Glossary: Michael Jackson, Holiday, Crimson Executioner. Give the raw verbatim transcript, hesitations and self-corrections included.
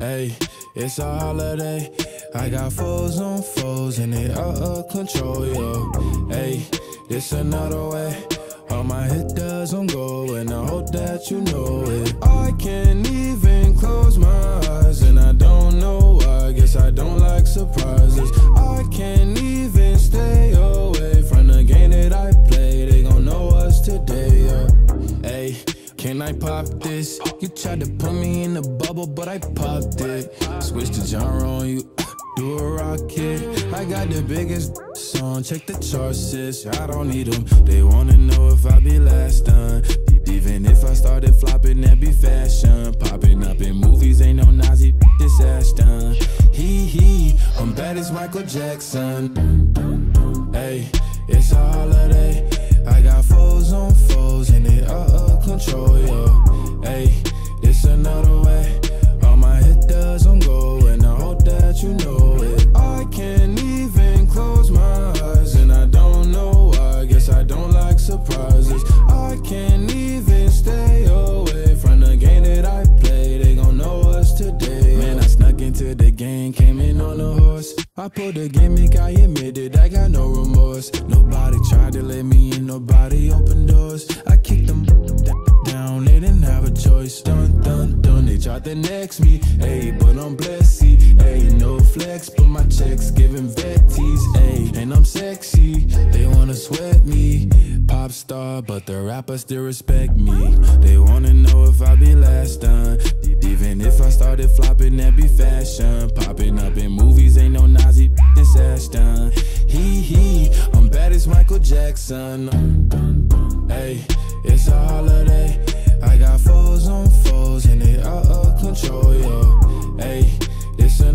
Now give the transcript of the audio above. Hey, it's a holiday. I got foes on foes and they out of control, yo. Hey, this another way. All my hit doesn't go, and I hope that you know it. I can't even close my eyes, and I don't know why. I guess I don't like surprises. I can't even stay away from the game that I play. They gon' know us today, yeah. Hey, can I pop this? You tried to put me in a bubble, but I popped it. Switch the genre on you, do a rocket. I got the biggest song, check the charts, sis. I don't need them. They wanna know if I be last done. Even if I started flopping, that be fashion. Popping up in movies, ain't no Nazi, this ass done. Hee hee, I'm bad as Michael Jackson. Hey, it's a holiday. I got foes on foes, and they out of control, yo. Hey, this another way. All my hit doesn't go, and I hope that you know it. I can't even close my eyes, and I don't know why. I guess I don't like surprises. I can't even stay away from the game that I play. They gon' know us today. Man, I snuck into the game, came in on a horse. I pulled a gimmick, I admitted I got no remorse. Nobody tried to let me in, nobody opened doors. I kicked them down, they didn't have a choice. Dun dun dun, they tried to next me. Ayy, but I'm blessy. Ayy, no flex, but my checks giving vetties. Ayy, and I'm sexy, they wanna sweat me. Pop star, but the rappers still respect me. They wanna know if I be last done. Even if I started flopping, that be fashion. Popping up in movies, ain't no Nazi, this ass done. Hee hee, I'm bad as Michael Jackson. Hey, it's a holiday. I got foes on foes and they out of control, yo. Hey, this a